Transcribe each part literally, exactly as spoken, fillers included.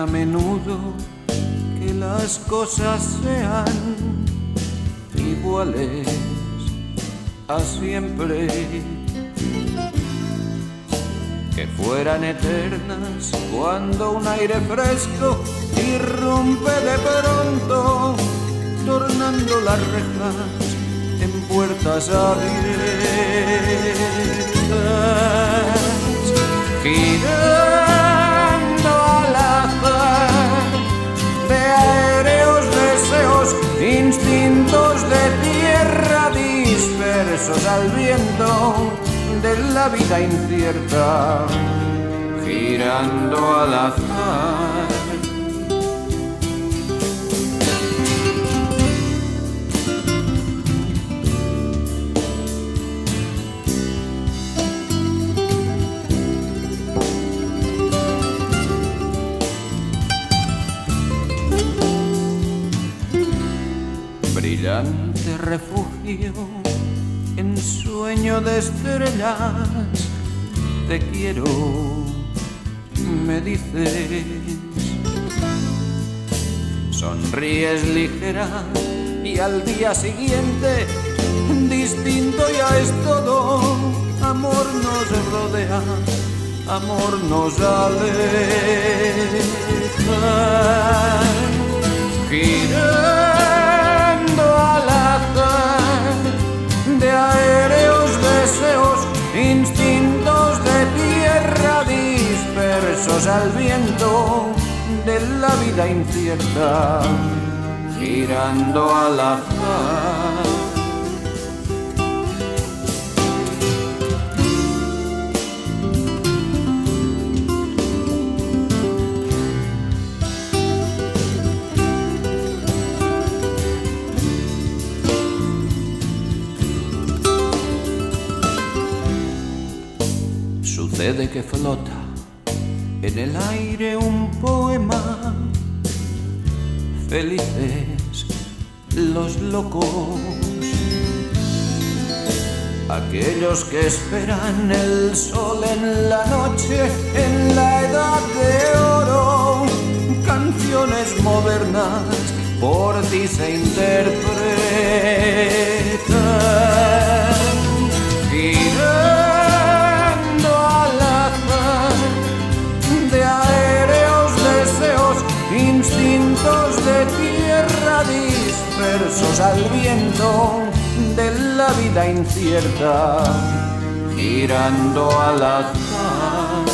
a menudo que las cosas sean iguales a siempre, que fueran eternas cuando un aire fresco irrumpe de pronto, tornando las rejas en puertas abiertas. Girando al azar de aéreos deseos, instintos de tierra dispersos al viento de la vida incierta, girando al azar. Brillante refugio en sueño de estrellas, te quiero, me dices. Sonríes ligera y al día siguiente distinto ya es todo. Amor nos rodea, amor nos aleja. Girando al azar de aéreos deseos, instintos de tierra dispersos al viento de la vida incierta, girando al azar. Sucede que flota en el aire un poema, felices los locos, aquellos que esperan el sol en la noche, en la edad de oro, canciones modernas por ti se interpretan. De tierra dispersos al viento de la vida incierta, girando al azar.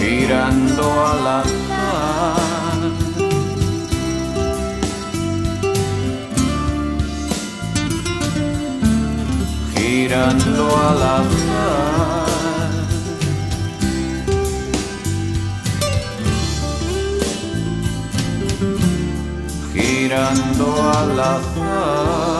Girando al azar. Girando al azar. Girando al azar.